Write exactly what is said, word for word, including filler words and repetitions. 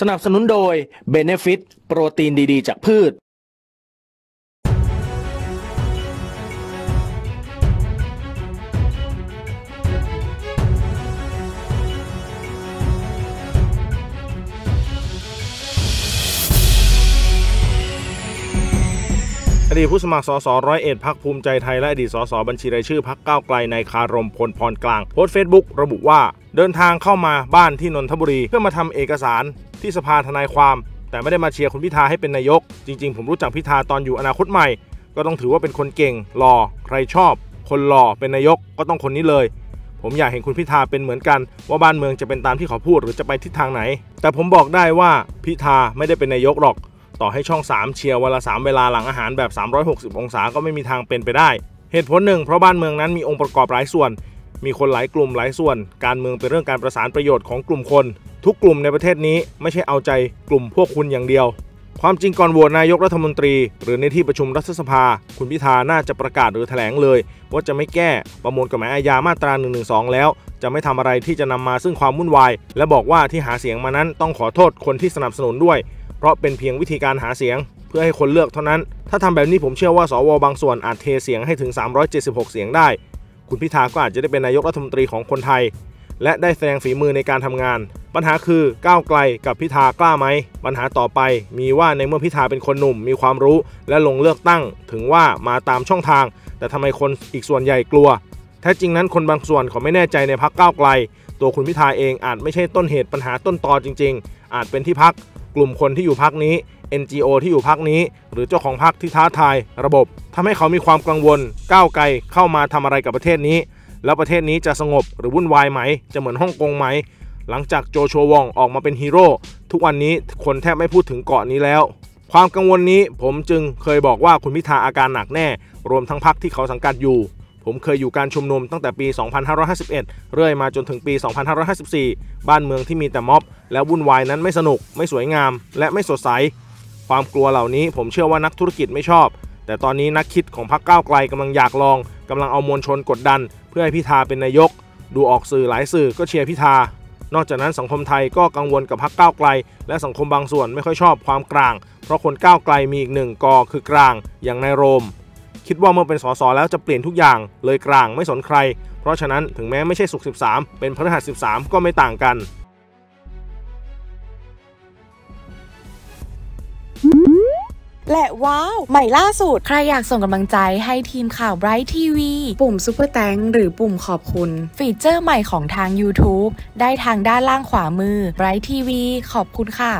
สนับสนุนโดย Benefit โปรตีนดีๆจากพืชอดีตผู้สมัครสสร้อยเอ็ดพรรคภูมิใจไทยและอดีตสสบัญชีรายชื่อพรรคก้าวไกลในคารมพลพรกลางโพสต์เฟซบุ๊กระบุว่าเดินทางเข้ามาบ้านที่นนทบุรีเพื่อมาทำเอกสารที่สภาทนายความแต่ไม่ได้มาเชียร์คุณพิธาให้เป็นนายกจริงๆผมรู้จักพิธาตอนอยู่อนาคตใหม่ก็ต้องถือว่าเป็นคนเก่งหล่อใครชอบคนหล่อเป็นนายกก็ต้องคนนี้เลยผมอยากเห็นคุณพิธาเป็นเหมือนกันว่าบ้านเมืองจะเป็นตามที่เขาพูดหรือจะไปทิศทางไหนแต่ผมบอกได้ว่าพิธาไม่ได้เป็นนายกหรอกต่อให้ช่องสามเชียร์วันละสามเวลาหลังอาหารแบบสามร้อยหกสิบองศาก็ไม่มีทางเป็นไปได้เหตุผลหนึ่งเพราะบ้านเมืองนั้นมีองค์ประกอบหลายส่วนมีคนหลายกลุ่มหลายส่วนการเมืองเป็นเรื่องการประสานประโยชน์ของกลุ่มคนทุกกลุ่มในประเทศนี้ไม่ใช่เอาใจกลุ่มพวกคุณอย่างเดียวความจริงก่อนโหวตนายกรัฐมนตรีหรือในที่ประชุมรัฐสภาคุณพิธาน่าจะประกาศหรือแถลงเลยว่าจะไม่แก้ประมวลกฎหมายอาญามาตราหนึ่งหนึ่งสองแล้วจะไม่ทำอะไรที่จะนำมาซึ่งความวุ่นวายและบอกว่าที่หาเสียงมานั้นต้องขอโทษคนที่สนับสนุนด้วยเพราะเป็นเพียงวิธีการหาเสียงเพื่อให้คนเลือกเท่านั้นถ้าทำแบบนี้ผมเชื่อว่าสวบางส่วนอาจเทเสียงให้ถึงสามร้อยเจ็ดสิบหกเสียงได้คุณพิธาก็อาจจะได้เป็นนายกรัฐมนตรีของคนไทยและได้แสดงฝีมือในการทำงานปัญหาคือก้าวไกลกับพิธากล้าไหมปัญหาต่อไปมีว่าในเมื่อพิธาเป็นคนหนุ่มมีความรู้และลงเลือกตั้งถึงว่ามาตามช่องทางแต่ทำไมคนอีกส่วนใหญ่กลัวแท้จริงนั้นคนบางส่วนเขาไม่แน่ใจในพรรคก้าวไกลตัวคุณพิธาเองอาจไม่ใช่ต้นเหตุปัญหาต้นตอจริงๆอาจเป็นที่พรรคกลุ่มคนที่อยู่พรรคนี้ เอ็น จี โอ ที่อยู่พรรคนี้หรือเจ้าของพรรคที่ท้าทายระบบทำให้เขามีความกังวลก้าวไกลเข้ามาทำอะไรกับประเทศนี้แล้วประเทศนี้จะสงบหรือวุ่นวายไหมจะเหมือนฮ่องกงไหมหลังจากโจชัววองออกมาเป็นฮีโร่ทุกวันนี้คนแทบไม่พูดถึงเกาะนี้แล้วความกังวลนี้ผมจึงเคยบอกว่าคุณพิธาอาการหนักแน่รวมทั้งพรรคที่เขาสังกัดอยู่ผมเคยอยู่การชุมนุมตั้งแต่ปี สองพันห้าร้อยห้าสิบเอ็ด เรื่อยมาจนถึงปี สองพันห้าร้อยห้าสิบสี่ บ้านเมืองที่มีแต่ม็อบและวุ่นวายนั้นไม่สนุกไม่สวยงามและไม่สดใสความกลัวเหล่านี้ผมเชื่อว่านักธุรกิจไม่ชอบแต่ตอนนี้นักคิดของพรรคก้าวไกลกำลังอยากลองกำลังเอามวลชนกดดันเพื่อให้พิธาเป็นนายกดูออกสื่อหลายสื่อก็เชียร์พิธานอกจากนั้นสังคมไทยก็กังวลกับพรรคก้าวไกลและสังคมบางส่วนไม่ค่อยชอบความกลางเพราะคนก้าวไกลมีอีกหนึ่งกอคือกลางอย่างนายโรมคิดว่าเมื่อเป็นสสแล้วจะเปลี่ยนทุกอย่างเลยกลางไม่สนใครเพราะฉะนั้นถึงแม้ไม่ใช่ศุกร์สิบสามเป็นพฤหัสสิบสามก็ไม่ต่างกันและว้าวใหม่ล่าสุดใครอยากส่งกำลังใจให้ทีมข่าว Bright ที วี ปุ่ม Super Thank หรือปุ่มขอบคุณฟีเจอร์ใหม่ของทาง YouTube ได้ทางด้านล่างขวามือ Bright ที วี ขอบคุณค่ะ